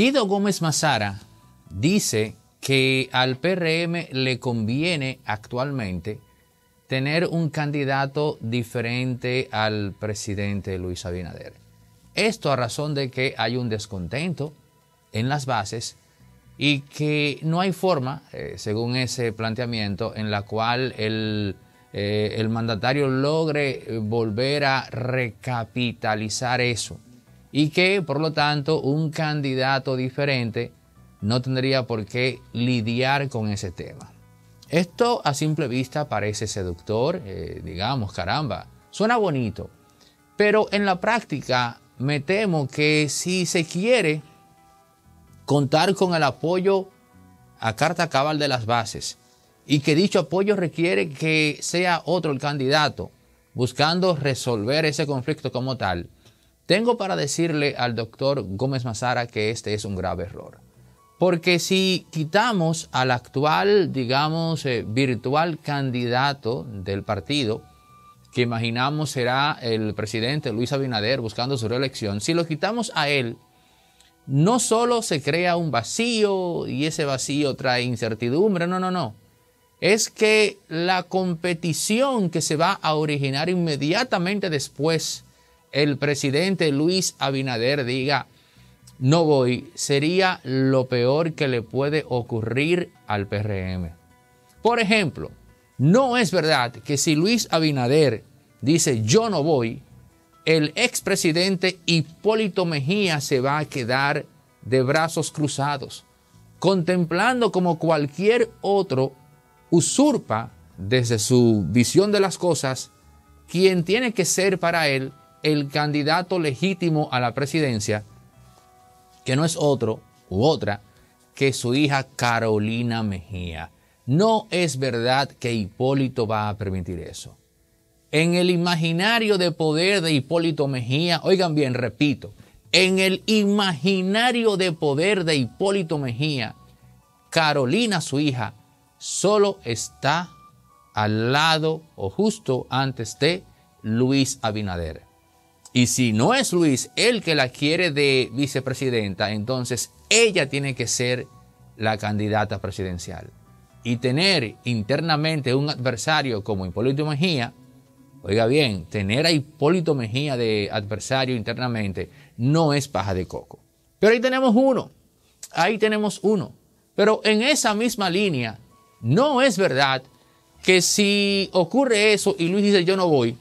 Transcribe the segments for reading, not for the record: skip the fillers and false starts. Guido Gómez Mazara dice que al PRM le conviene actualmente tener un candidato diferente al presidente Luis Abinader. Esto a razón de que hay un descontento en las bases y que no hay forma, según ese planteamiento, en la cual el mandatario logre volver a recapitalizar eso, y que, por lo tanto, un candidato diferente no tendría por qué lidiar con ese tema. Esto a simple vista parece seductor, digamos, caramba, suena bonito, pero en la práctica me temo que si se quiere contar con el apoyo a carta cabal de las bases y que dicho apoyo requiere que sea otro el candidato buscando resolver ese conflicto como tal, tengo para decirle al doctor Gómez Mazara que este es un grave error. Porque si quitamos al actual, digamos, virtual candidato del partido, que imaginamos será el presidente Luis Abinader buscando su reelección, si lo quitamos a él, no solo se crea un vacío y ese vacío trae incertidumbre, no. Es que la competición que se va a originar inmediatamente después el presidente Luis Abinader diga, no voy, sería lo peor que le puede ocurrir al PRM. Por ejemplo, no es verdad que si Luis Abinader dice yo no voy, el expresidente Hipólito Mejía se va a quedar de brazos cruzados, contemplando como cualquier otro usurpa desde su visión de las cosas quien tiene que ser para él el candidato legítimo a la presidencia, que no es otro u otra que su hija Carolina Mejía. No es verdad que Hipólito va a permitir eso. En el imaginario de poder de Hipólito Mejía, oigan bien, repito, en el imaginario de poder de Hipólito Mejía, Carolina, su hija, solo está al lado o justo antes de Luis Abinader. Y si no es Luis el que la quiere de vicepresidenta, entonces ella tiene que ser la candidata presidencial. Y tener internamente un adversario como Hipólito Mejía, oiga bien, tener a Hipólito Mejía de adversario internamente no es paja de coco. Pero ahí tenemos uno. Pero en esa misma línea, no es verdad que si ocurre eso y Luis dice yo no voy,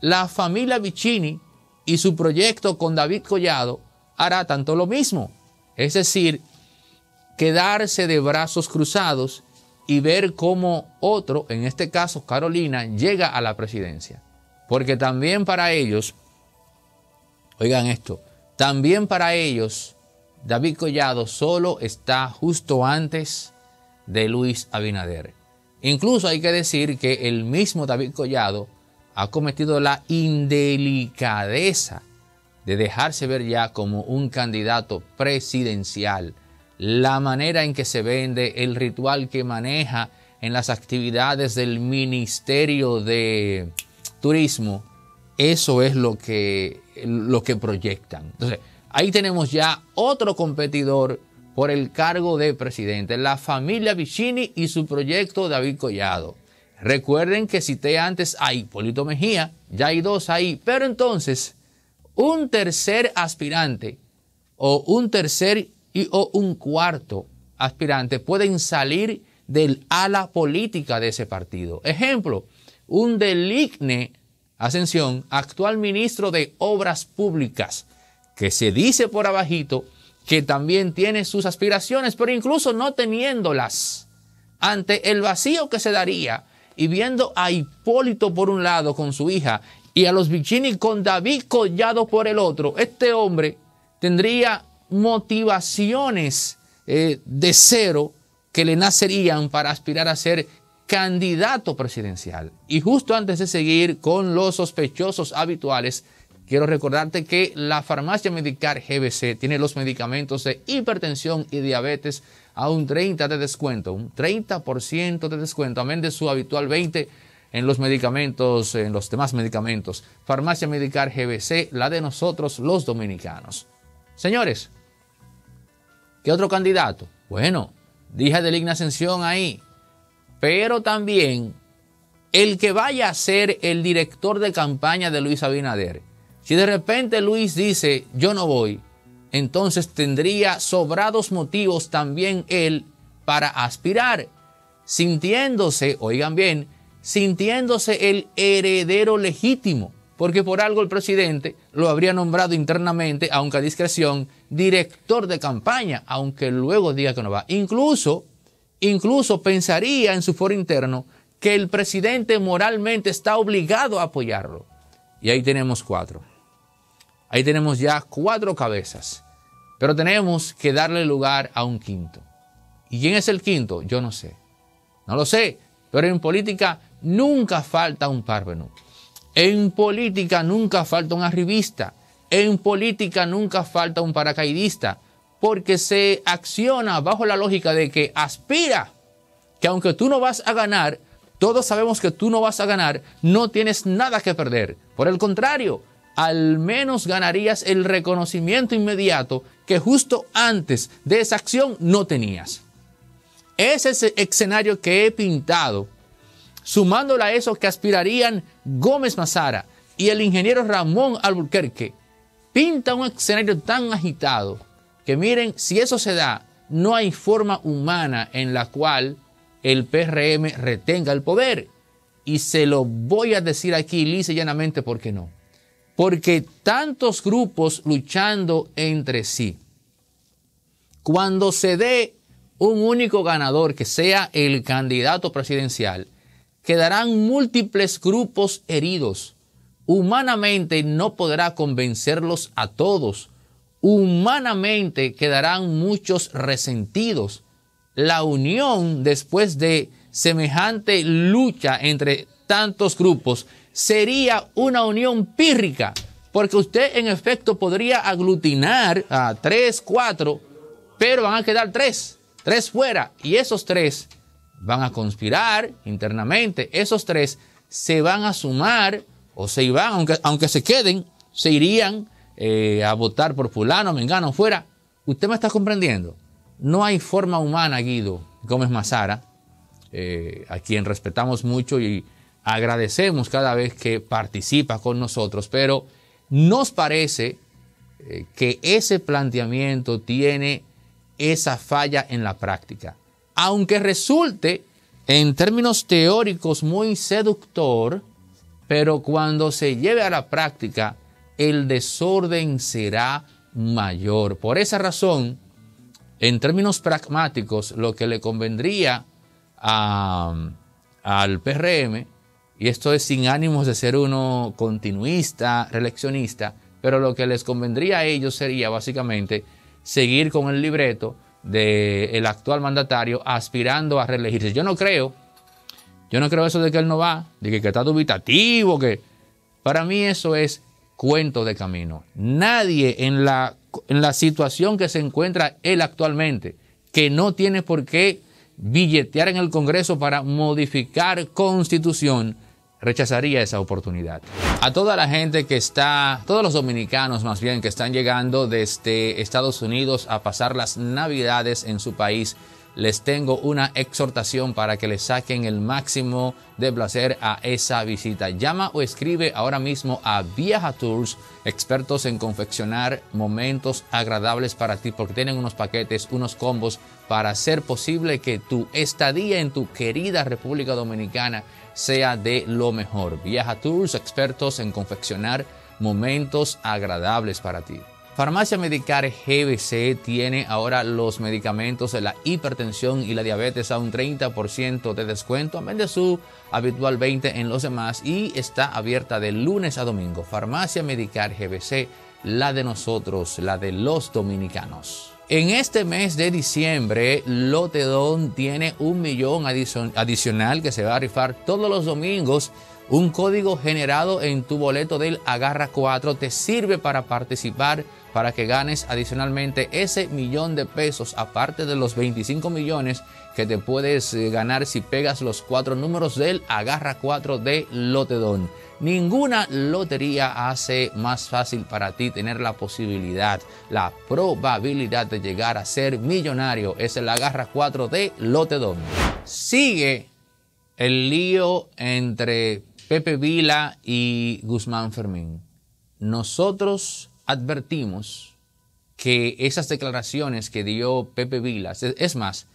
la familia Vicini y su proyecto con David Collado hará tanto lo mismo. Es decir, quedarse de brazos cruzados y ver cómo otro, en este caso Carolina, llega a la presidencia. Porque también para ellos, oigan esto, también para ellos David Collado solo está justo antes de Luis Abinader. Incluso hay que decir que el mismo David Collado ha cometido la indelicadeza de dejarse ver ya como un candidato presidencial. La manera en que se vende, el ritual que maneja en las actividades del Ministerio de Turismo, eso es lo que proyectan. Entonces, ahí tenemos ya otro competidor por el cargo de presidente, la familia Vicini y su proyecto David Collado. Recuerden que cité antes a Hipólito Mejía, ya hay dos ahí, pero entonces un tercer aspirante o un cuarto aspirante pueden salir del ala política de ese partido. Ejemplo, un de Digna Ascensión, actual ministro de Obras Públicas, que se dice por abajito que también tiene sus aspiraciones, pero incluso no teniéndolas, ante el vacío que se daría y viendo a Hipólito por un lado con su hija y a los Vicini con David Collado por el otro, este hombre tendría motivaciones de cero que le nacerían para aspirar a ser candidato presidencial. Y justo antes de seguir con los sospechosos habituales, quiero recordarte que la farmacia Medicar GBC tiene los medicamentos de hipertensión y diabetes a un 30% de descuento, un 30% de descuento, amén de su habitual 20% en los demás medicamentos. Farmacia Medicar GBC, la de nosotros los dominicanos. Señores, ¿Qué otro candidato? Bueno, dije de Digna Ascensión ahí, pero también el que vaya a ser el director de campaña de Luis Abinader. Si de repente Luis dice, yo no voy, entonces tendría sobrados motivos también él para aspirar, sintiéndose, oigan bien, sintiéndose el heredero legítimo, porque por algo el presidente lo habría nombrado internamente, aunque a discreción, director de campaña, aunque luego diga que no va. Incluso pensaría en su foro interno que el presidente moralmente está obligado a apoyarlo. Y ahí tenemos cuatro. Ahí tenemos ya cuatro cabezas. Pero tenemos que darle lugar a un quinto. ¿Y quién es el quinto? Yo no sé. No lo sé, pero en política nunca falta un parvenu. En política nunca falta un arribista. En política nunca falta un paracaidista. Porque se acciona bajo la lógica de que aspira, que aunque tú no vas a ganar, todos sabemos que tú no vas a ganar, no tienes nada que perder. Por el contrario, al menos ganarías el reconocimiento inmediato que justo antes de esa acción no tenías. Ese es el escenario que he pintado, sumándole a eso que aspirarían Gómez Mazara y el ingeniero Ramón Alburquerque. Pinta un escenario tan agitado que miren, si eso se da, no hay forma humana en la cual el PRM retenga el poder. Y se lo voy a decir aquí lisa y llanamente porque no. Porque tantos grupos luchando entre sí, cuando se dé un único ganador que sea el candidato presidencial, quedarán múltiples grupos heridos. Humanamente no podrá convencerlos a todos. Humanamente quedarán muchos resentidos. La unión después de semejante lucha entre tantos grupos sería una unión pírrica, porque usted en efecto podría aglutinar a 3, 4, pero van a quedar 3 fuera, y esos 3 van a conspirar internamente, esos 3 se van a sumar o se iban, aunque se queden, se irían a votar por fulano, mengano, fuera. ¿Usted me está comprendiendo? No hay forma humana, Guido Gómez Mazara, a quien respetamos mucho y agradecemos cada vez que participa con nosotros, pero nos parece que ese planteamiento tiene esa falla en la práctica. Aunque resulte en términos teóricos muy seductor, pero cuando se lleve a la práctica, el desorden será mayor. Por esa razón, en términos pragmáticos, lo que le convendría al PRM, y esto es sin ánimos de ser uno continuista, reeleccionista, pero lo que les convendría a ellos sería básicamente seguir con el libreto del actual mandatario aspirando a reelegirse. Yo no creo eso de que él no va, de que está dubitativo, que para mí eso es cuento de camino. Nadie en la situación que se encuentra él actualmente, que no tiene por qué billetear en el Congreso para modificar Constitución, rechazaría esa oportunidad. A toda la gente que está, todos los dominicanos más bien, que están llegando desde Estados Unidos a pasar las Navidades en su país, les tengo una exhortación para que le saquen el máximo de placer a esa visita. Llama o escribe ahora mismo a Viaja Tours, expertos en confeccionar momentos agradables para ti, porque tienen unos paquetes, unos combos para hacer posible que tu estadía en tu querida República Dominicana sea de lo mejor. Viaja Tours, expertos en confeccionar momentos agradables para ti. Farmacia Medicar GBC tiene ahora los medicamentos de la hipertensión y la diabetes a un 30% de descuento, en vez de su habitual 20% en los demás, y está abierta de lunes a domingo. Farmacia Medicar GBC, la de nosotros, la de los dominicanos. En este mes de diciembre, Lotedon tiene un millón adicional que se va a rifar todos los domingos. Un código generado en tu boleto del AGARRA4 te sirve para participar para que ganes adicionalmente ese $1.000.000 aparte de los 25 millones que te puedes ganar si pegas los 4 números del AGARRA4 de Lotedon. Ninguna lotería hace más fácil para ti tener la posibilidad, la probabilidad de llegar a ser millonario. Es el AGARRA4 de Lotedon. Sigue el lío entre Pepe Vila y Guzmán Fermín. Nosotros advertimos que esas declaraciones que dio Pepe Vila, es más,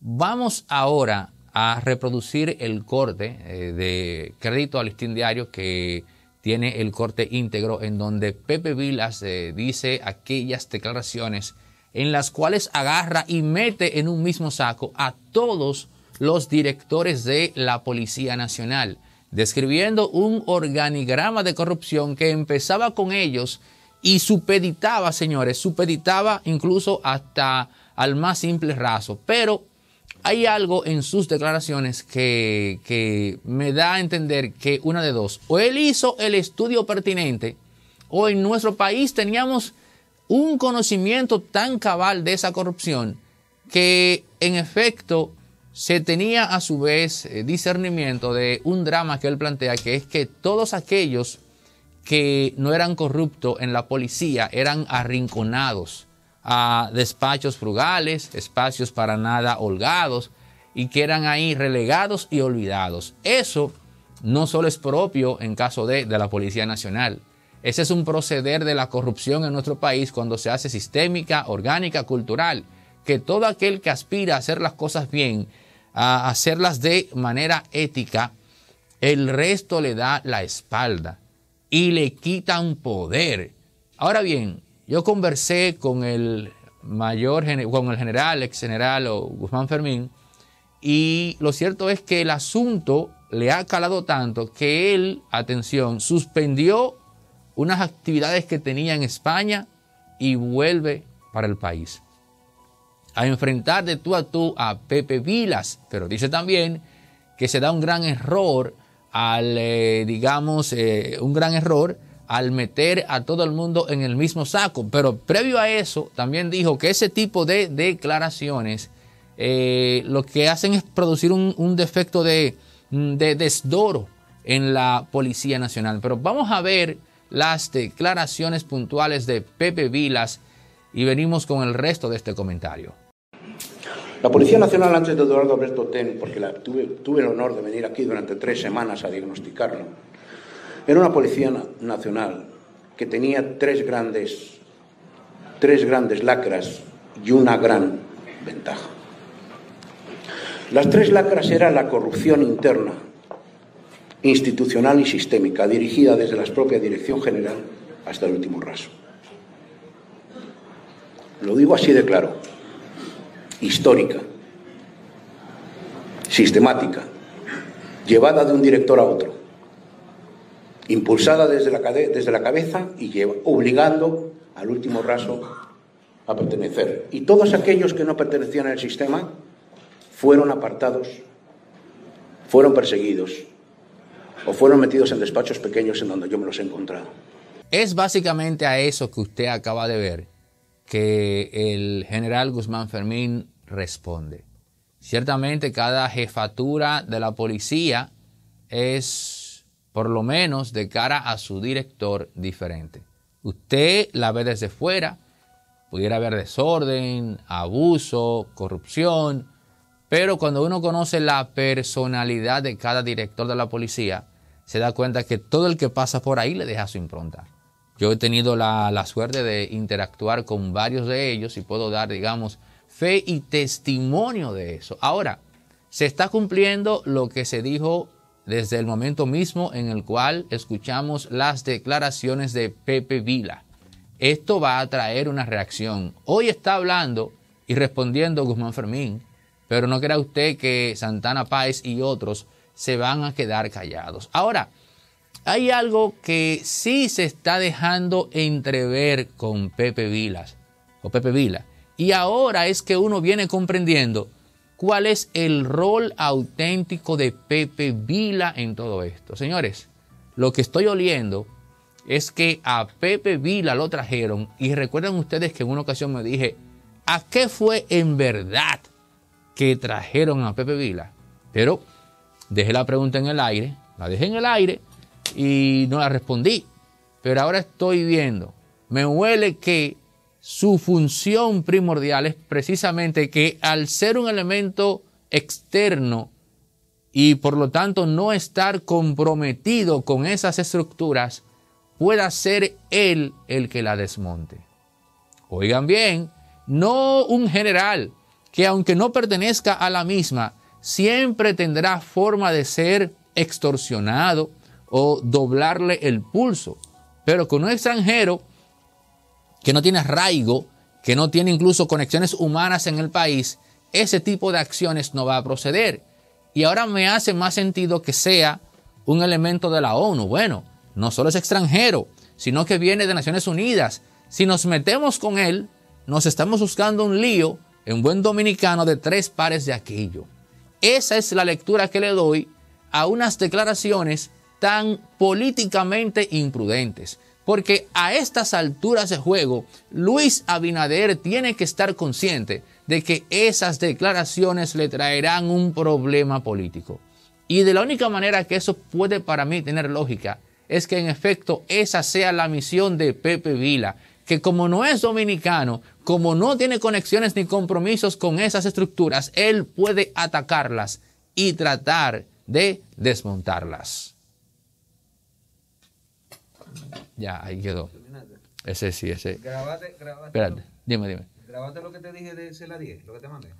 vamos ahora a reproducir el corte de crédito al Listín Diario que tiene el corte íntegro en donde Pepe Vila dice aquellas declaraciones en las cuales agarra y mete en un mismo saco a todos los directores de la Policía Nacional, describiendo un organigrama de corrupción que empezaba con ellos y supeditaba, señores, supeditaba incluso hasta al más simple raso. Pero hay algo en sus declaraciones que me da a entender que una de dos. O él hizo el estudio pertinente, o en nuestro país teníamos un conocimiento tan cabal de esa corrupción que en efecto se tenía a su vez discernimiento de un drama que él plantea, que es que todos aquellos que no eran corruptos en la policía eran arrinconados a despachos frugales, espacios para nada holgados, y que eran ahí relegados y olvidados. Eso no solo es propio en caso de la Policía Nacional. Ese es un proceder de la corrupción en nuestro país cuando se hace sistémica, orgánica, cultural, que todo aquel que aspira a hacer las cosas bien, a hacerlas de manera ética, el resto le da la espalda y le quitan poder. Ahora bien, yo conversé con el general, ex general Guzmán Fermín, y lo cierto es que el asunto le ha calado tanto que él, atención, suspendió unas actividades que tenía en España y vuelve para el país a enfrentar de tú a tú a Pepe Vilas. Pero dice también que se da un gran error al, al meter a todo el mundo en el mismo saco. Pero previo a eso, también dijo que ese tipo de declaraciones lo que hacen es producir un defecto de desdoro en la Policía Nacional. Pero vamos a ver las declaraciones puntuales de Pepe Vilas y venimos con el resto de este comentario. La Policía Nacional, antes de Eduardo Alberto Ten, porque tuve el honor de venir aquí durante 3 semanas a diagnosticarlo, era una Policía Nacional que tenía tres grandes lacras y una gran ventaja. Las tres lacras eran la corrupción interna, institucional y sistémica, dirigida desde la propia Dirección General hasta el último raso. Lo digo así de claro: histórica, sistemática, llevada de un director a otro, impulsada desde la cabeza y obligando al último raso a pertenecer. Y todos aquellos que no pertenecían al sistema fueron apartados, fueron perseguidos o fueron metidos en despachos pequeños en donde yo me los he encontrado. Es básicamente a eso que usted acaba de ver que el general Guzmán Fermín responde. Ciertamente cada jefatura de la policía es, por lo menos de cara a su director, diferente. Usted la ve desde fuera, pudiera haber desorden, abuso, corrupción, pero cuando uno conoce la personalidad de cada director de la policía, se da cuenta que todo el que pasa por ahí le deja su impronta. Yo he tenido la suerte de interactuar con varios de ellos y puedo dar, digamos, fe y testimonio de eso. Ahora, se está cumpliendo lo que se dijo desde el momento mismo en el cual escuchamos las declaraciones de Pepe Vila. Esto va a traer una reacción. Hoy está hablando y respondiendo Guzmán Fermín, pero no crea usted que Santana Páez y otros se van a quedar callados. Ahora, hay algo que sí se está dejando entrever con Pepe Vila. Y ahora es que uno viene comprendiendo ¿cuál es el rol auténtico de Pepe Vila en todo esto? Señores, lo que estoy oliendo es que a Pepe Vila lo trajeron, y recuerdan ustedes que en una ocasión me dije, ¿a qué fue en verdad que trajeron a Pepe Vila? Pero dejé la pregunta en el aire, la dejé en el aire y no la respondí. Pero ahora estoy viendo, me huele que su función primordial es precisamente que al ser un elemento externo y por lo tanto no estar comprometido con esas estructuras, pueda ser él el que la desmonte. Oigan bien, no un general que aunque no pertenezca a la misma, siempre tendrá forma de ser extorsionado o doblarle el pulso. Pero con un extranjero que no tiene arraigo, que no tiene incluso conexiones humanas en el país, ese tipo de acciones no va a proceder. Y ahora me hace más sentido que sea un elemento de la ONU. Bueno, no solo es extranjero, sino que viene de Naciones Unidas. Si nos metemos con él, nos estamos buscando un lío en buen dominicano de tres pares de aquello. Esa es la lectura que le doy a unas declaraciones tan políticamente imprudentes. Porque a estas alturas de juego, Luis Abinader tiene que estar consciente de que esas declaraciones le traerán un problema político. Y de la única manera que eso puede para mí tener lógica es que en efecto esa sea la misión de Pepe Vila, que como no es dominicano, como no tiene conexiones ni compromisos con esas estructuras, él puede atacarlas y tratar de desmontarlas. Ya, ahí quedó. Ese sí, ese. Grabate. Espérate, dime. Grabate lo que te dije de la 10, lo que te mandé.